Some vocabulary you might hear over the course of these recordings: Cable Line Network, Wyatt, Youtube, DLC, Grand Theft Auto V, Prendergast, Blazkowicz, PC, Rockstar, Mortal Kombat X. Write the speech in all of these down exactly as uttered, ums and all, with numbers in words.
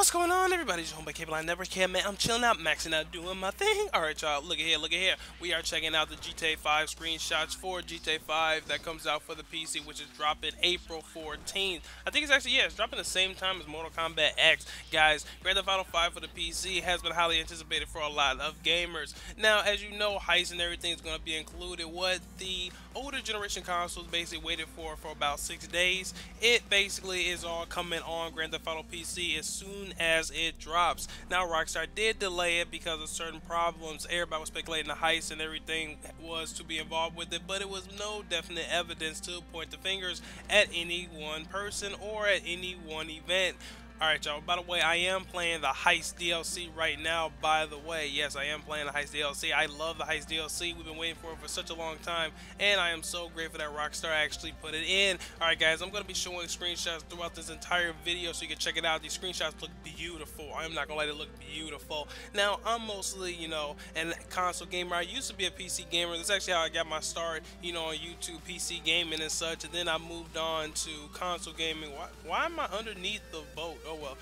What's going on, everybody? It's your home by Cable Line Network here, man. I'm chilling out, maxing out, doing my thing. Alright, y'all, look at here, look at here. We are checking out the G T A five screenshots for G T A five that comes out for the P C, which is dropping April fourteenth. I think it's actually, yeah, it's dropping the same time as Mortal Kombat X. Guys, Grand Theft Auto five for the P C has been highly anticipated for a lot of gamers. Now, as you know, heist and everything is going to be included. What the older generation consoles basically waited for for about six days. It basically is all coming on Grand Theft Auto P C as soon as it drops. Now, Rockstar did delay it because of certain problems. Everybody was speculating the heist and everything was to be involved with it, but it was no definite evidence to point the fingers at any one person or at any one event. Alright, y'all, by the way, I am playing the Heist D L C right now, by the way. Yes, I am playing the Heist D L C. I love the Heist D L C. We've been waiting for it for such a long time, and I am so grateful that Rockstar actually put it in. Alright, guys, I'm going to be showing screenshots throughout this entire video so you can check it out. These screenshots look beautiful. I'm not going to let it look beautiful. Now, I'm mostly, you know, a console gamer. I used to be a P C gamer. That's actually how I got my start, you know, on YouTube, P C gaming and such, and then I moved on to console gaming. Why, why am I underneath the boat? Oh well.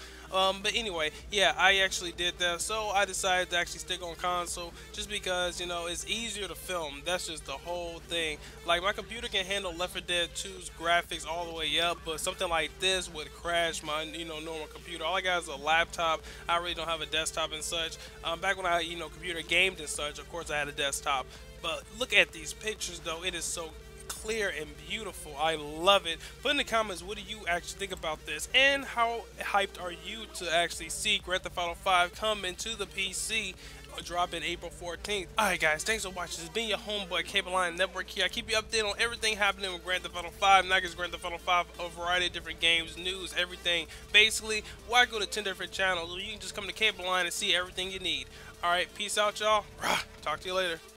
Um, but anyway, yeah, I actually did that, so I decided to actually stick on console just because, you know, it's easier to film. That's just the whole thing. Like, my computer can handle Left four Dead two's graphics all the way up, but something like this would crash my, you know, normal computer. All I got is a laptop. I really don't have a desktop and such. Um, back when I, you know, computer gamed and such, of course I had a desktop. But look at these pictures, though. It is so clear and beautiful. I love it. Put in the comments, what do you actually think about this, and how hyped are you to actually see Grand Theft Auto five come into the P C dropping April fourteenth. Alright, guys, thanks for watching. This has been your homeboy Cable Line Network here. I keep you updated on everything happening with Grand Theft Auto five, not just Grand Theft Auto five, a variety of different games, news, everything. Basically, why go to ten different channels? You can just come to Cable Line and see everything you need. Alright, peace out, y'all. Talk to you later.